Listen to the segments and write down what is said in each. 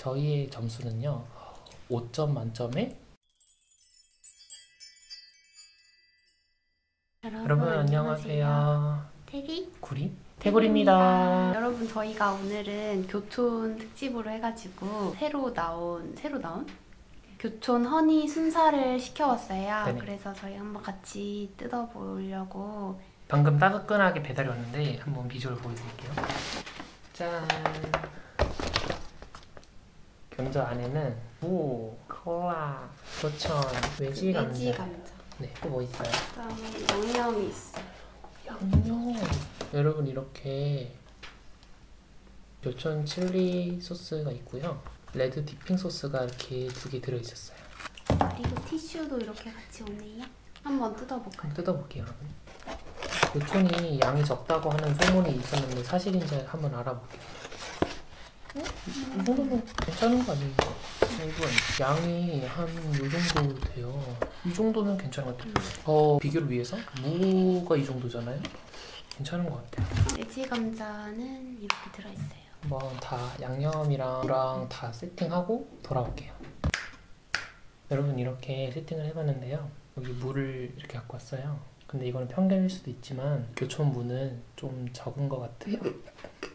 저희의 점수는요 5점 만점에 여러분 안녕하세요. 태기, 구리, 태골입니다. 여러분 저희가 오늘은 교촌 특집으로 해가지고 새로 나온 교촌 허니 순살을 시켜왔어요. 네네. 그래서 저희 한번 같이 뜯어보려고. 방금 따끈하게 배달이 왔는데 한번 비주얼 보여드릴게요. 짠. 감자 안에는 무, 콜라, 교촌, 웨지감자. 네, 또 뭐 있어요? 그다음에 양념이 있어요. 양념. 여러분 이렇게 교촌 칠리 소스가 있고요. 레드 디핑 소스가 이렇게 두 개 들어 있었어요. 그리고 티슈도 이렇게 같이 오네요. 한번 뜯어볼까요? 한번 뜯어볼게요. 교촌이 양이 적다고 하는 소문이 있었는데 사실인지 한번 알아볼게요. 이 정도면 괜찮은 거 아니에요? 이건 양이 한 이 정도 돼요. 이 정도면 괜찮은 것 같아요. 비교를 위해서 무가 이 정도잖아요? 괜찮은 것 같아요. 웨지감자는 이렇게 들어있어요. 한번 다 양념이랑 다 세팅하고 돌아올게요. 여러분 이렇게 세팅을 해봤는데요. 여기 무를 이렇게 갖고 왔어요. 근데 이거는 편견일 수도 있지만 교촌 무는 좀 적은 것 같아요.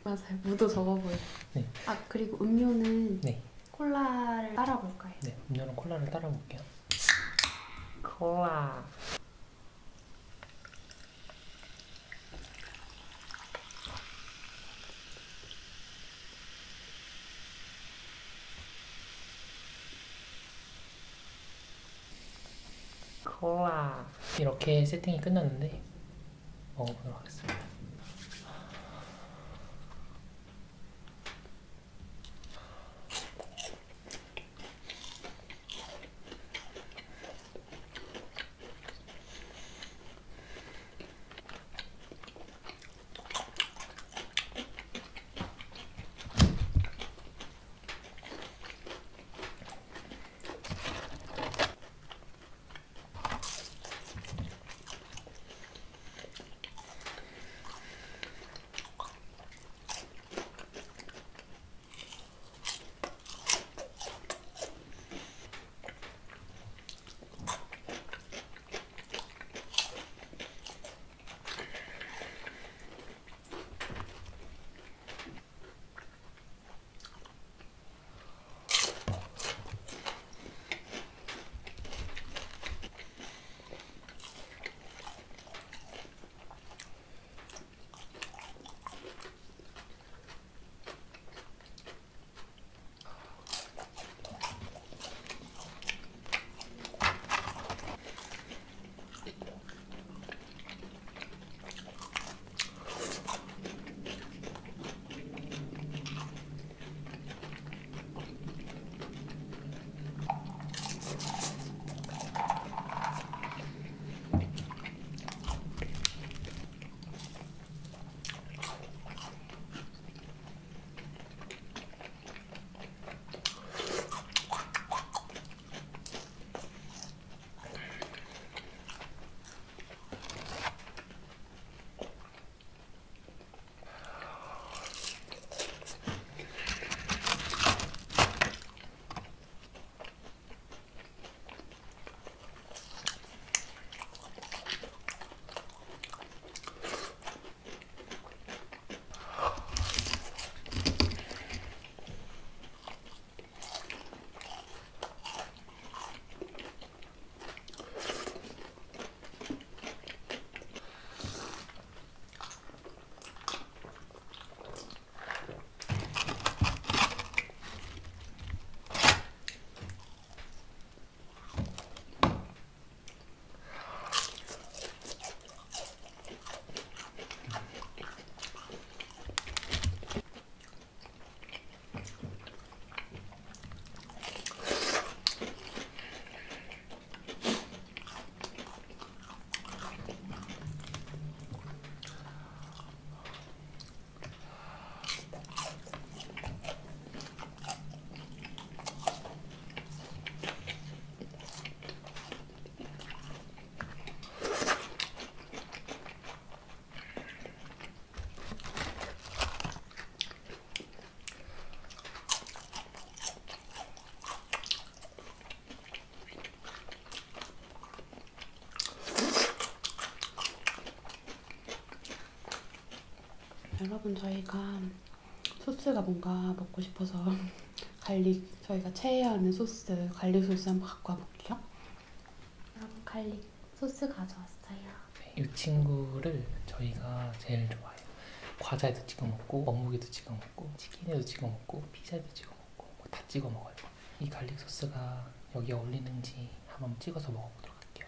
맞아요. 무도 적어 보여요. 네. 아 그리고 음료는 네. 콜라를 따라 볼까요? 네. 음료는 콜라를 따라 볼게요. 콜라. 콜라. 이렇게 세팅이 끝났는데 먹어보도록 하겠습니다. 여러분, 저희가 소스가 뭔가 먹고 싶어서 갈릭, 저희가 최애하는 소스, 갈릭 소스 한번 갖고 와볼게요. 여러분, 갈릭 소스 가져왔어요. 네, 이 친구를 저희가 제일 좋아해요. 과자에도 찍어 먹고, 어묵에도 찍어 먹고, 치킨에도 찍어 먹고, 피자에도 찍어 먹고, 뭐 다 찍어 먹어요. 이 갈릭 소스가 여기에 어울리는지 한번 찍어서 먹어보도록 할게요.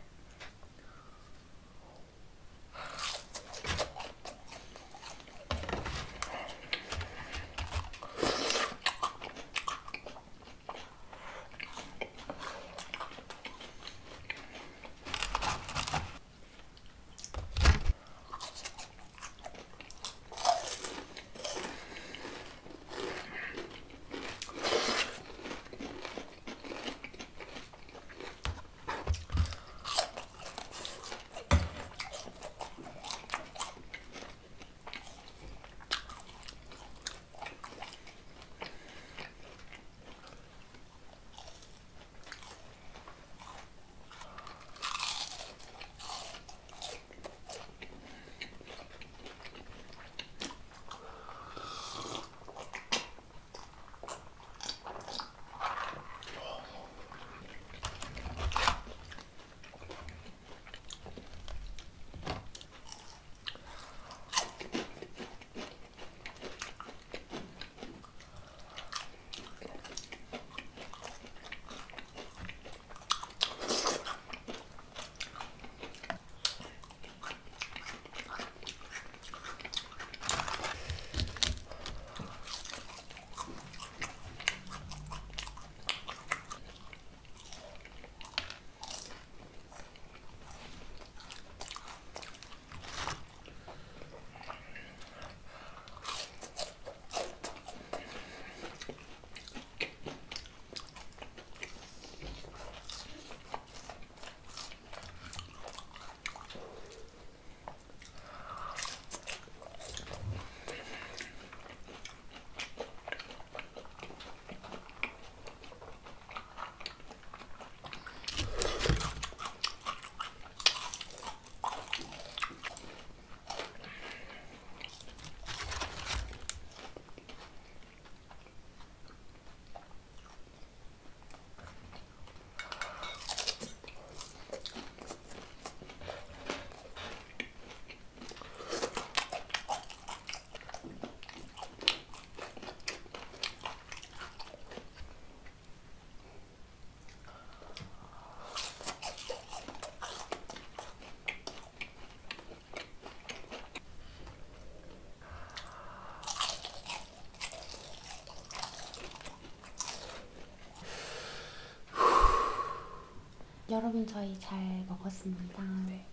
여러분, 저희 잘 먹었습니다. 네.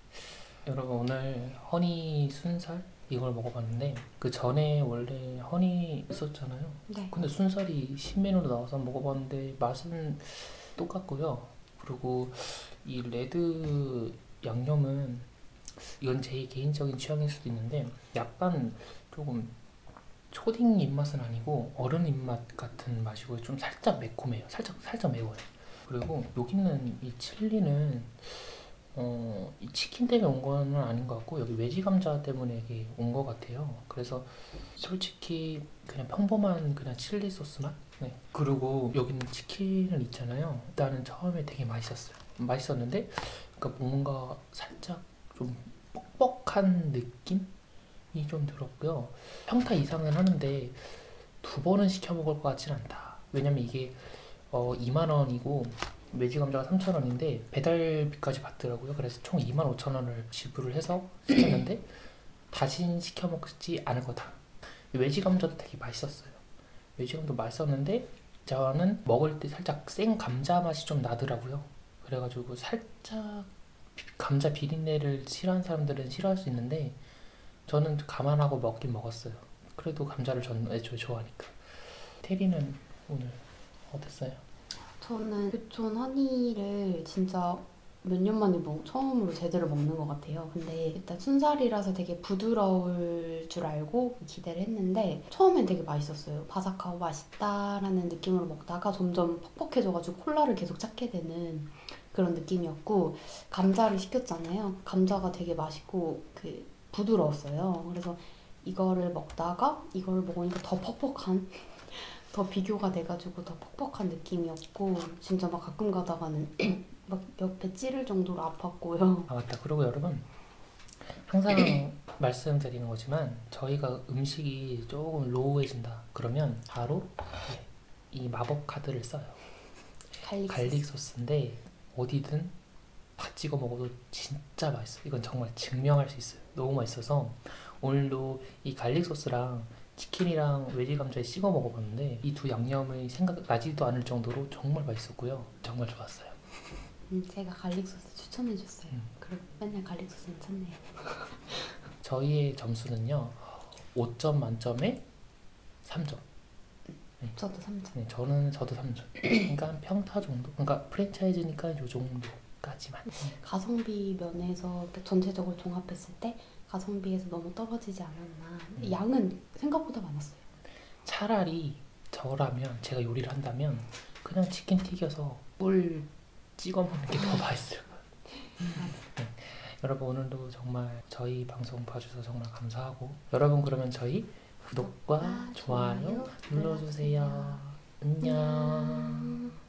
여러분, 오늘 허니 순살 이걸 먹어봤는데, 그 전에 원래 허니 있었잖아요. 네. 근데 순살이 신메뉴로 나와서 먹어봤는데 맛은 똑같고요. 그리고 이 레드 양념은, 이건 제 개인적인 취향일 수도 있는데, 약간 조금 초딩 입맛은 아니고 어른 입맛 같은 맛이고, 좀 살짝 매콤해요. 살짝 매워요. 그리고 여기 있는 이 칠리는 이 치킨 때문에 온 건 아닌 것 같고, 여기 웨지감자 때문에 이게 온 것 같아요. 그래서 솔직히 그냥 평범한 그냥 칠리 소스 맛? 네. 그리고 여기는 치킨은 있잖아요. 일단은 처음에 되게 맛있었어요. 맛있었는데, 그러니까 뭔가 살짝 좀 뻑뻑한 느낌이 좀 들었고요. 평타 이상은 하는데 두 번은 시켜 먹을 것 같진 않다. 왜냐면 이게 2만원이고 웨지감자가 3,000원인데 배달비까지 받더라고요. 그래서 총 25,000원을 지불을 해서 시켰는데 다신 시켜 먹지 않을 거다. 웨지감자도 되게 맛있었어요. 웨지감자도 맛있었는데, 저는 먹을 때 살짝 생 감자 맛이 좀 나더라고요. 그래가지고 살짝 감자 비린내를 싫어하는 사람들은 싫어할 수 있는데, 저는 감안하고 먹긴 먹었어요. 그래도 감자를 전 애초에 좋아하니까. 테리는 오늘 어땠어요? 저는 교촌 허니를 진짜 몇 년 만에 처음으로 제대로 먹는 것 같아요. 근데 일단 순살이라서 되게 부드러울 줄 알고 기대를 했는데, 처음엔 되게 맛있었어요. 바삭하고 맛있다라는 느낌으로 먹다가 점점 퍽퍽해져가지고 콜라를 계속 찾게 되는 그런 느낌이었고, 감자를 시켰잖아요. 감자가 되게 맛있고 그 부드러웠어요. 그래서 이거를 먹다가 이걸 먹으니까 더 퍽퍽한, 더 비교가 돼가지고 더 퍽퍽한 느낌이었고, 진짜 막 가끔 가다가는 막 옆에 찌를 정도로 아팠고요. 아 맞다, 그리고 여러분 항상 말씀드리는 거지만 저희가 음식이 조금 로우해진다 그러면 바로 이 마법 카드를 써요. 갈릭 소스인데 어디든 다 찍어 먹어도 진짜 맛있어요. 이건 정말 증명할 수 있어요. 너무 맛있어서 오늘도 이 갈릭 소스랑 치킨이랑 웨지감자에 씹어 먹어봤는데 이 두 양념이 생각나지도 않을 정도로 정말 맛있었고요. 정말 좋았어요. 제가 갈릭 소스 추천해줬어요. 그럼 맨날 갈릭 소스는 찾네요. 저희의 점수는요 5점 만점에 3점. 네. 저도 3점. 네, 저도 3점. 그러니까 평타 정도? 그러니까 프랜차이즈니까 이 정도까지만. 가성비 면에서 전체적으로 종합했을 때 가성비에서 너무 떨어지지 않았나. 양은 생각보다 많았어요. 차라리 저라면, 제가 요리를 한다면 그냥 치킨 튀겨서 꿀 찍어 먹는 게 더 맛있을 거예요. 네. 여러분 오늘도 정말 저희 방송 봐주셔서 정말 감사하고, 여러분 그러면 저희 구독과 좋아요 눌러주세요. 안녕.